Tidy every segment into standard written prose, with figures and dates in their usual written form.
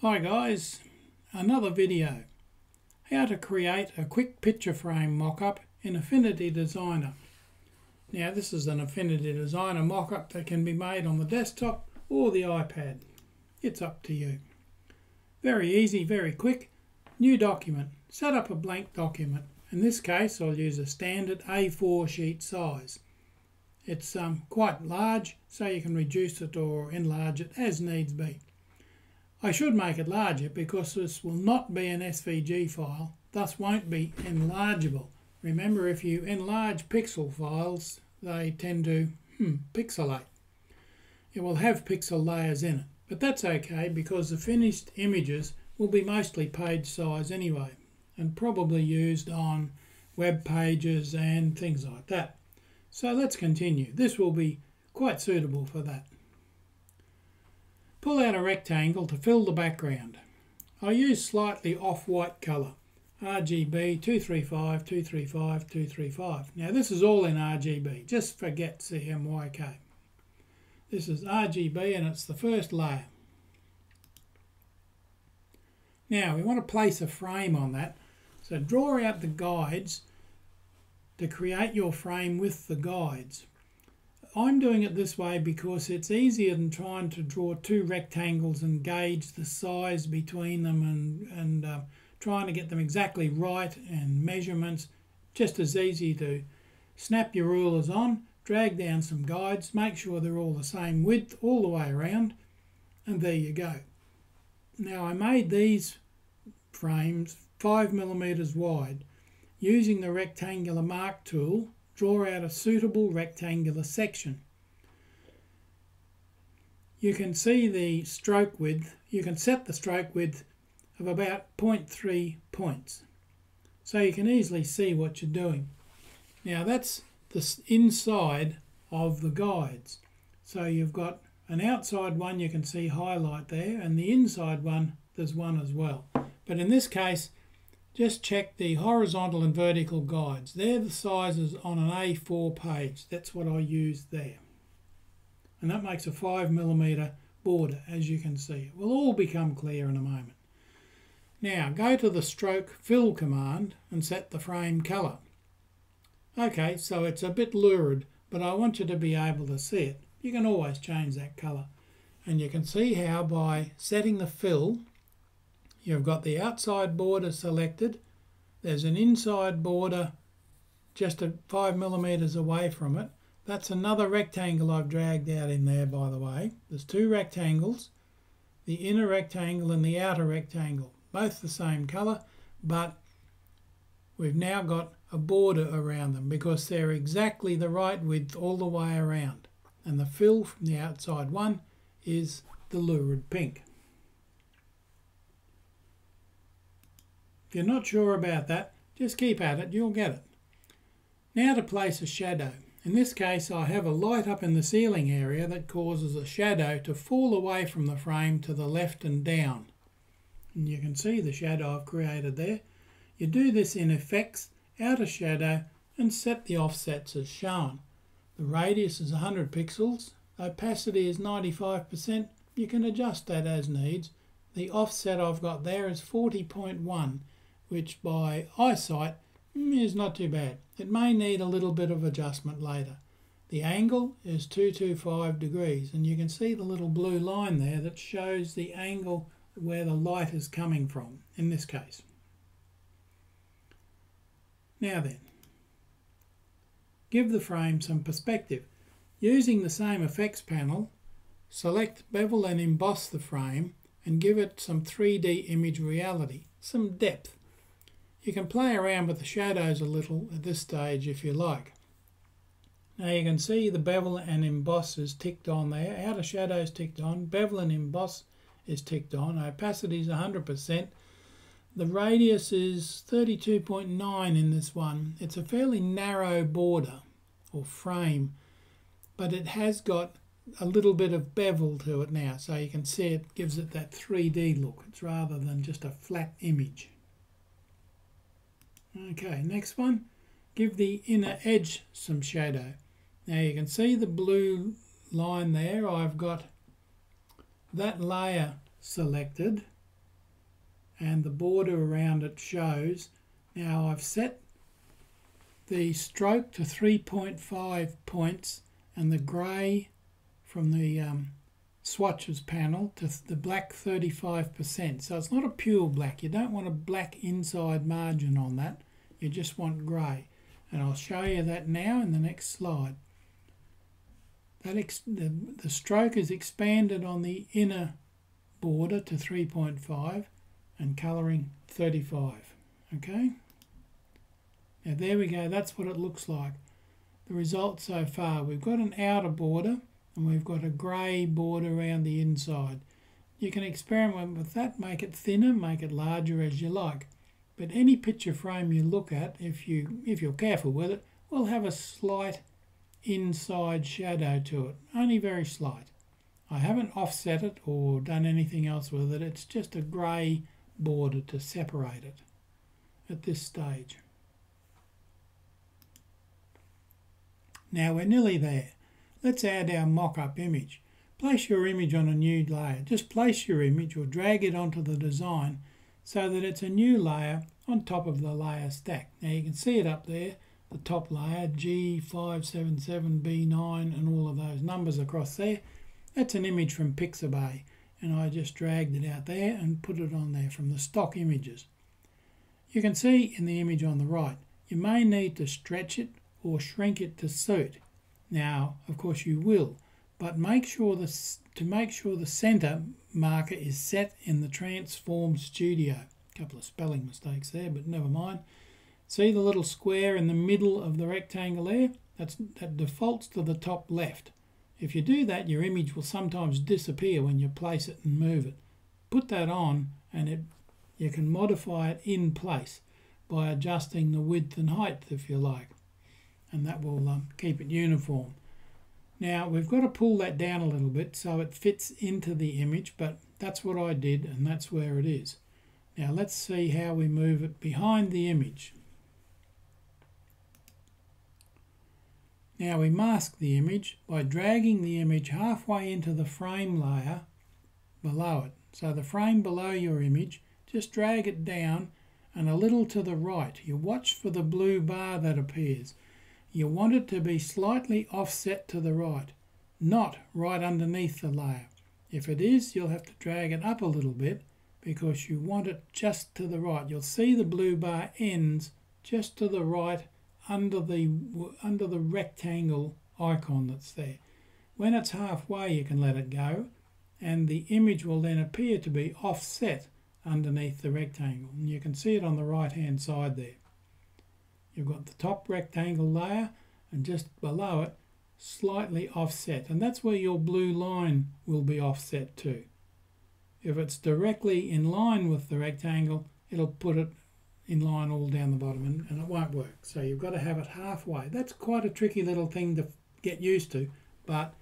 Hi guys, another video. How to create a quick picture frame mock-up in Affinity Designer. Now this is an Affinity Designer mock-up that can be made on the desktop or the iPad. It's up to you. Very easy, very quick. New document. Set up a blank document. In this case I'll use a standard A4 sheet size. It's quite large, so you can reduce it or enlarge it as needs be. I should make it larger because this will not be an SVG file, thus won't be enlargeable. Remember, if you enlarge pixel files, they tend to pixelate. It will have pixel layers in it, but that's okay because the finished images will be mostly page size anyway, and probably used on web pages and things like that. So let's continue. This will be quite suitable for that. Pull out a rectangle to fill the background. I use slightly off-white colour, RGB 235, 235, 235. Now this is all in RGB, just forget CMYK. This is RGB and it's the first layer. Now we want to place a frame on that, so draw out the guides to create your frame with the guides. I'm doing it this way because it's easier than trying to draw two rectangles and gauge the size between them and trying to get them exactly right and measurements. Just as easy to snap your rulers on, drag down some guides, make sure they're all the same width all the way around, and there you go. Now I made these frames 5 mm wide. Using the rectangular mark tool, draw out a suitable rectangular section. You can see the stroke width. You can set the stroke width of about 0.3 points. So you can easily see what you're doing. Now that's the inside of the guides. So you've got an outside one you can see highlight there, and the inside one, there's one as well. But in this case, just check the horizontal and vertical guides. They're the sizes on an A4 page. That's what I use there. And that makes a 5 mm border, as you can see. It will all become clear in a moment. Now go to the stroke fill command and set the frame color. Okay, so it's a bit lurid, but I want you to be able to see it. You can always change that color. And you can see how by setting the fill, you've got the outside border selected, there's an inside border just 5 mm away from it. That's another rectangle I've dragged out in there, by the way. There's two rectangles, the inner rectangle and the outer rectangle, both the same colour, but we've now got a border around them because they're exactly the right width all the way around. And the fill from the outside one is the lurid pink. If you're not sure about that, just keep at it, you'll get it. Now to place a shadow. In this case, I have a light up in the ceiling area that causes a shadow to fall away from the frame to the left and down. And you can see the shadow I've created there. You do this in Effects, Outer Shadow, and set the offsets as shown. The radius is 100 pixels, opacity is 95%, you can adjust that as needs. The offset I've got there is 40.1. which by eyesight is not too bad. It may need a little bit of adjustment later. The angle is 225 degrees, and you can see the little blue line there that shows the angle where the light is coming from, in this case. Now then, give the frame some perspective. Using the same effects panel, select bevel and emboss the frame and give it some 3D image reality, some depth. You can play around with the shadows a little at this stage if you like. Now you can see the bevel and emboss is ticked on there, outer shadow is ticked on, bevel and emboss is ticked on, opacity is 100%. The radius is 32.9 in this one. It's a fairly narrow border or frame, but it has got a little bit of bevel to it now, so you can see it gives it that 3D look. It's rather than just a flat image. Okay, next one, give the inner edge some shadow. Now you can see the blue line there. I've got that layer selected and the border around it shows. Now I've set the stroke to 3.5 points and the grey from the swatches panel to the black 35%. So it's not a pure black. You don't want a black inside margin on that. You just want grey. And I'll show you that now in the next slide. That the stroke is expanded on the inner border to 3.5 and colouring 35. Okay? Now there we go, that's what it looks like. The result so far, we've got an outer border and we've got a grey border around the inside. You can experiment with that, make it thinner, make it larger as you like. But any picture frame you look at, if you're careful with it, will have a slight inside shadow to it, only very slight. I haven't offset it or done anything else with it, it's just a grey border to separate it at this stage. Now we're nearly there. Let's add our mock-up image. Place your image on a new layer. Just place your image or drag it onto the design so that it's a new layer on top of the layer stack. Now you can see it up there, the top layer, G577B9 and all of those numbers across there. That's an image from Pixabay and I just dragged it out there and put it on there from the stock images. You can see in the image on the right, you may need to stretch it or shrink it to suit. Now, of course you will, but make sure the center marker is set in the Transform Studio. A couple of spelling mistakes there, but never mind. See the little square in the middle of the rectangle there? That defaults to the top left. If you do that, your image will sometimes disappear when you place it and move it. Put that on and you can modify it in place by adjusting the width and height if you like. And that will keep it uniform. Now we've got to pull that down a little bit so it fits into the image, but that's what I did and that's where it is. Now let's see how we move it behind the image. Now we mask the image by dragging the image halfway into the frame layer below it. So the frame below your image, just drag it down and a little to the right. You watch for the blue bar that appears. You want it to be slightly offset to the right, not right underneath the layer. If it is, you'll have to drag it up a little bit because you want it just to the right. You'll see the blue bar ends just to the right under the rectangle icon that's there. When it's halfway, you can let it go and the image will then appear to be offset underneath the rectangle. And you can see it on the right hand side there. You've got the top rectangle layer and just below it slightly offset, and that's where your blue line will be offset to. If it's directly in line with the rectangle, it'll put it in line all down the bottom and it won't work. So you've got to have it halfway. That's quite a tricky little thing to get used to, but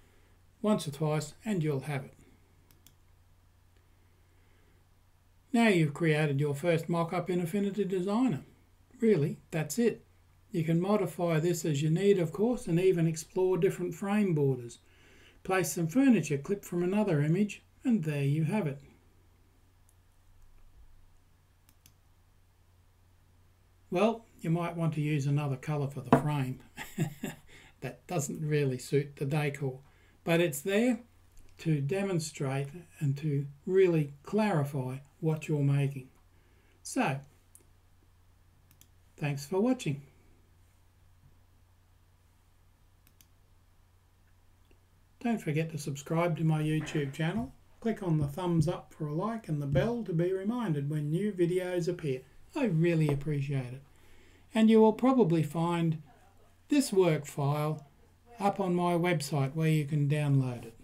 once or twice and you'll have it. Now you've created your first mock-up in Affinity Designer. Really, that's it. You can modify this as you need, of course, and even explore different frame borders. Place some furniture clip from another image, and there you have it. Well, you might want to use another colour for the frame. That doesn't really suit the decor, but it's there to demonstrate and to really clarify what you're making. So, thanks for watching. Don't forget to subscribe to my YouTube channel. Click on the thumbs up for a like and the bell to be reminded when new videos appear. I really appreciate it. And you will probably find this work file up on my website where you can download it.